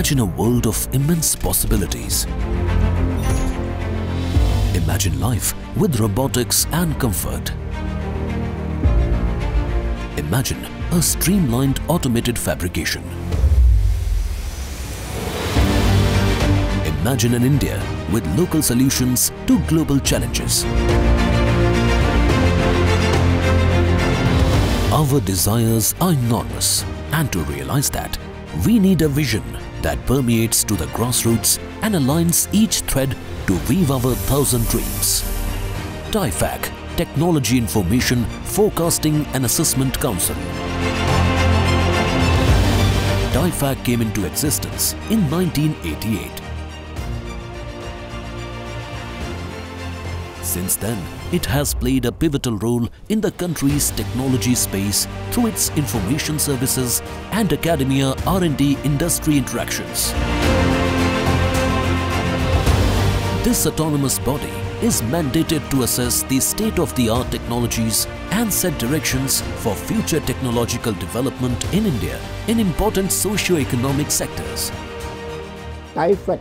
Imagine a world of immense possibilities. Imagine life with robotics and comfort. Imagine a streamlined automated fabrication. Imagine an India with local solutions to global challenges. Our desires are enormous, and to realize that, we need a vision that permeates to the grassroots and aligns each thread to weave our 1,000 dreams. TIFAC, Technology Information, Forecasting and Assessment Council. TIFAC came into existence in 1988. Since then, it has played a pivotal role in the country's technology space through its information services and academia R&D industry interactions. This autonomous body is mandated to assess the state-of-the-art technologies and set directions for future technological development in India in important socio-economic sectors. TIFAC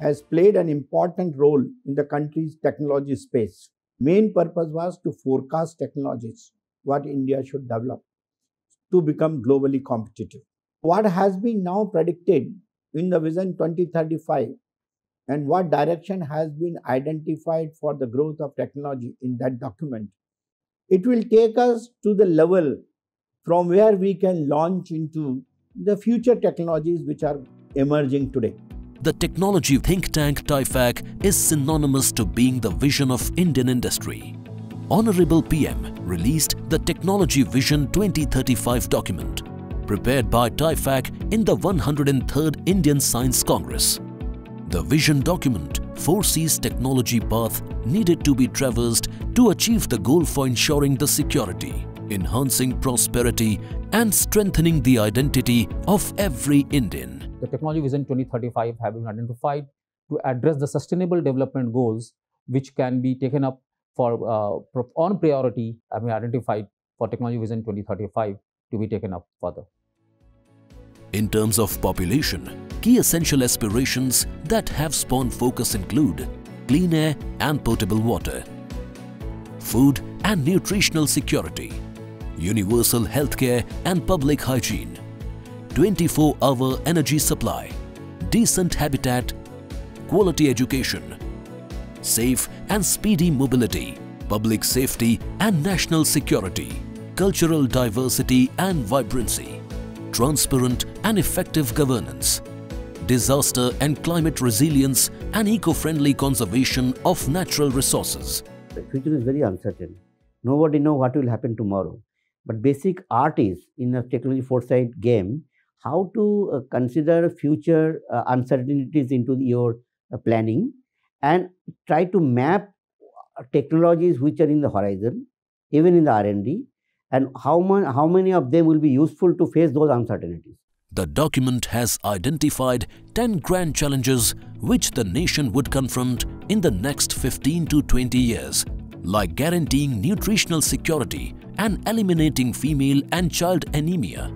has played an important role in the country's technology space. Main purpose was to forecast technologies, what India should develop to become globally competitive. What has been now predicted in the Vision 2035 and what direction has been identified for the growth of technology in that document, it will take us to the level from where we can launch into the future technologies which are emerging today. The technology think tank TIFAC is synonymous to being the vision of Indian industry. Honorable PM released the Technology Vision 2035 document, prepared by TIFAC in the 103rd Indian Science Congress. The vision document foresees technology path needed to be traversed to achieve the goal for ensuring the security, enhancing prosperity and strengthening the identity of every Indian. The Technology Vision 2035 have been identified to address the sustainable development goals which can be taken up for on priority have been identified for Technology Vision 2035 to be taken up further. In terms of population, key essential aspirations that have spawned focus include clean air and potable water, food and nutritional security, universal healthcare and public hygiene, 24-hour energy supply, decent habitat, quality education, safe and speedy mobility, public safety and national security, cultural diversity and vibrancy, transparent and effective governance, disaster and climate resilience and eco-friendly conservation of natural resources. The future is very uncertain. Nobody knows what will happen tomorrow. But basic art is, in a technology foresight game, how to consider future uncertainties into your planning and try to map technologies which are in the horizon, even in the R&D, and how many of them will be useful to face those uncertainties. The document has identified 10 grand challenges which the nation would confront in the next 15 to 20 years, like guaranteeing nutritional security and eliminating female and child anemia,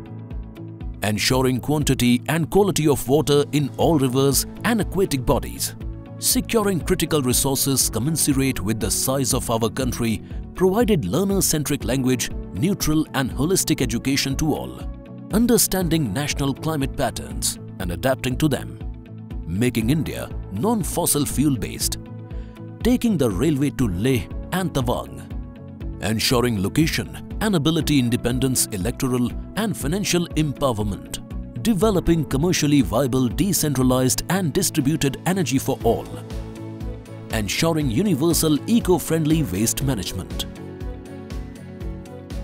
ensuring quantity and quality of water in all rivers and aquatic bodies, securing critical resources commensurate with the size of our country, provided learner-centric language, neutral and holistic education to all, understanding national climate patterns and adapting to them, making India non-fossil fuel-based, taking the railway to Leh and Tawang, ensuring location and ability independence, electoral and financial empowerment, developing commercially viable, decentralized and distributed energy for all, ensuring universal eco-friendly waste management.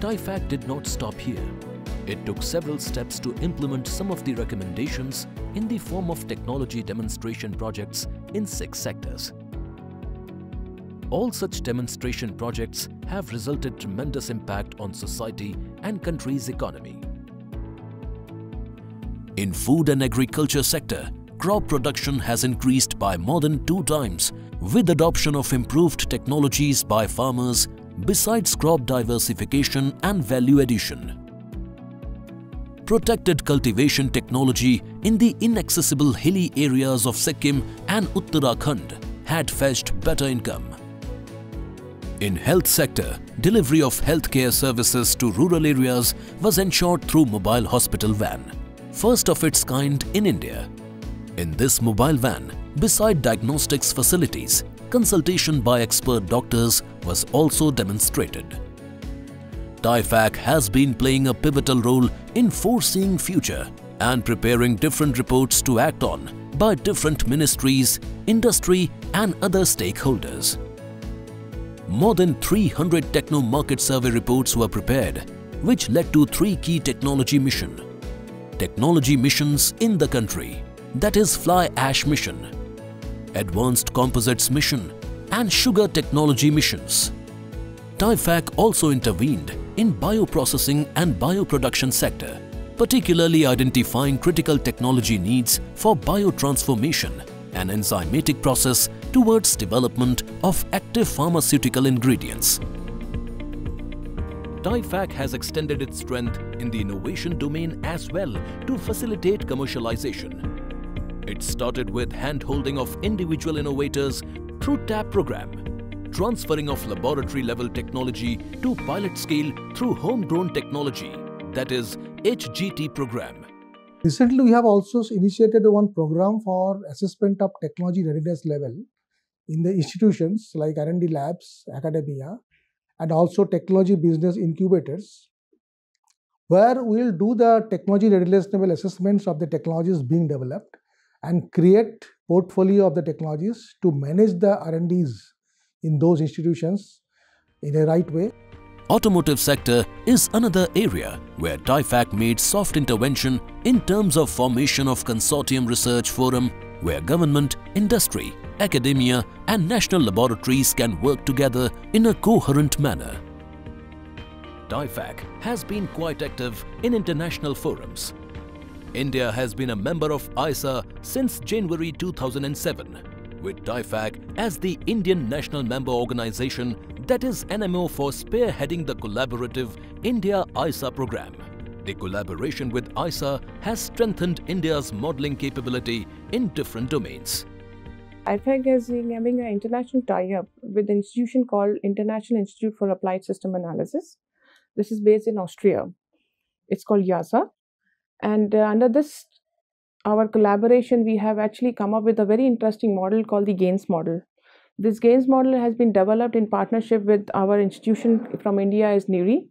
TIFAC did not stop here. It took several steps to implement some of the recommendations in the form of technology demonstration projects in 6 sectors. All such demonstration projects have resulted tremendous impact on society and country's economy. In food and agriculture sector, crop production has increased by more than 2 times with adoption of improved technologies by farmers besides crop diversification and value addition. protected cultivation technology in the inaccessible hilly areas of Sikkim and Uttarakhand had fetched better income. In health sector, delivery of healthcare services to rural areas was ensured through mobile hospital van, first of its kind in India. In this mobile van, beside diagnostics facilities, consultation by expert doctors was also demonstrated. TIFAC has been playing a pivotal role in foreseeing future and preparing different reports to act on by different ministries, industry and other stakeholders. More than 300 techno-market survey reports were prepared, which led to three key technology missions in the country, that is fly ash mission, advanced composites mission and sugar technology missions. TIFAC also intervened in bioprocessing and bioproduction sector, particularly identifying critical technology needs for biotransformation and enzymatic process towards development of active pharmaceutical ingredients. TIFAC has extended its strength in the innovation domain as well to facilitate commercialization. It started with hand-holding of individual innovators through TAP program, transferring of laboratory-level technology to pilot-scale through homegrown technology, that is HGT program. Recently, we have also initiated one program for assessment of technology readiness level in the institutions like R&D labs, academia, and also technology business incubators, where we will do the technology readiness level assessments of the technologies being developed and create portfolio of the technologies to manage the R&Ds in those institutions in a right way. Automotive sector is another area where TIFAC made soft intervention in terms of formation of consortium research forum where government, industry, academia and national laboratories can work together in a coherent manner. TIFAC has been quite active in international forums. India has been a member of ISA since January 2007, with TIFAC as the Indian National Member Organization, that is NMO, for spearheading the collaborative India-ISA program. The collaboration with ISA has strengthened India's modeling capability in different domains. TIFAC is having an international tie-up with an institution called International Institute for Applied System Analysis. This is based in Austria. It's called YASA. And under this, our collaboration, we have actually come up with a very interesting model called the GAINS model. This GAINS model has been developed in partnership with our institution from India is NERI,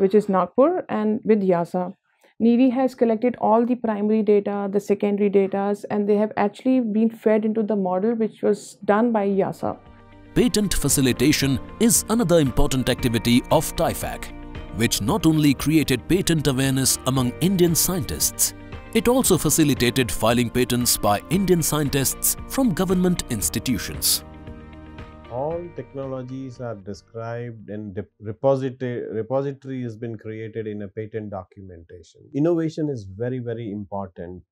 which is Nagpur, and with YASA. NERI has collected all the primary data, the secondary data, and they have actually been fed into the model which was done by YASA. Patent facilitation is another important activity of TIFAC, which not only created patent awareness among Indian scientists, it also facilitated filing patents by Indian scientists from government institutions. All technologies are described and repository has been created in a patent documentation. Innovation is very, very important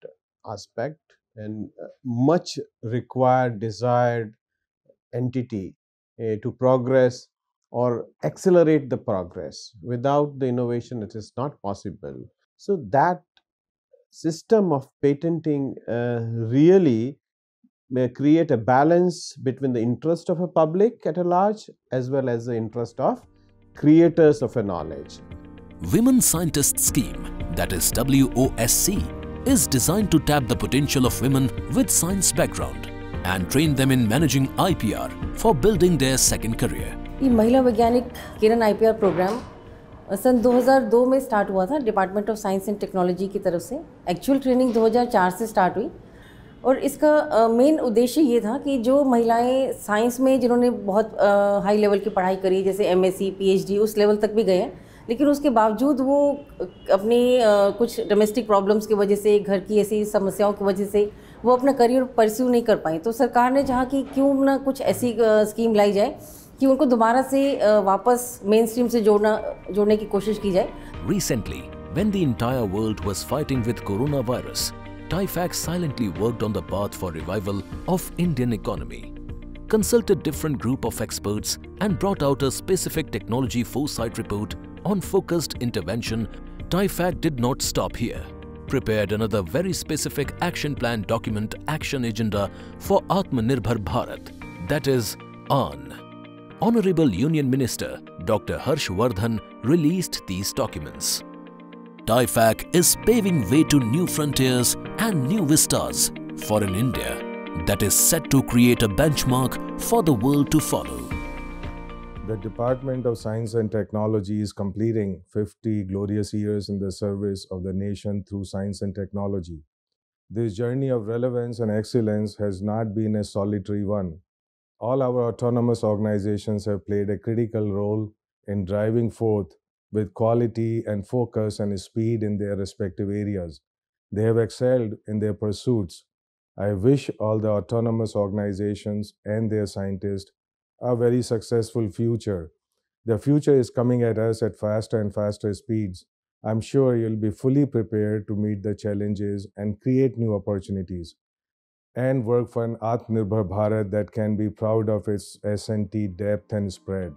aspect and much required, desired entity to progress or accelerate the progress. Without the innovation, it is not possible. So that system of patenting really may create a balance between the interest of a public at a large as well as the interest of creators of a knowledge. Women Scientist Scheme, that is WOSC, is designed to tap the potential of women with science background and train them in managing IPR for building their second career. The Mahila Vagyanik Kiran IPR program सन 2002 में start हुआ था department of science and technology की तरफ से। Actual training 2004 से start हुई और इसका मेन उद्देश्य ये था कि जो महिलाएं साइंस में जिन्होंने बहुत हाई लेवल की पढ़ाई करी, जैसे एमएससी, पीएचडी, उस लेवल तक भी गए हैं, लेकिन उसके बावजूद वो अपनी कुछ डोमेस्टिक प्रॉब्लम्स की वजह से, घर की ऐसी समस्याओं की वजह से वो अपना करियर परस्यू नहीं कर पाई। तो सरकार ने चाहा कि क्यों ना कुछ ऐसी स्कीम लाई जाए कि उनको दोबारा से वापस मेनस्ट्रीम से जोड़ने की कोशिश की जाए। Recently, when the entire world was fighting with coronavirus, TIFAC silently worked on the path for revival of Indian economy, consulted different group of experts and brought out a specific technology foresight report on focused intervention TIFAC did not stop here, prepared another very specific action plan document, action agenda for Atmanirbhar Bharat, that is AAN. Honorable Union Minister Dr. Harsh Vardhan released these documents. TIFAC is paving way to new frontiers and new vistas for an India that is set to create a benchmark for the world to follow. The Department of Science and Technology is completing 50 glorious years in the service of the nation through science and technology. This journey of relevance and excellence has not been a solitary one. All our autonomous organizations have played a critical role in driving forth with quality and focus and speed in their respective areas. They have excelled in their pursuits. I wish all the autonomous organizations and their scientists a very successful future. The future is coming at us at faster and faster speeds. I'm sure you'll be fully prepared to meet the challenges and create new opportunities and work for an Atmanirbhar Bharat that can be proud of its S&T depth and spread.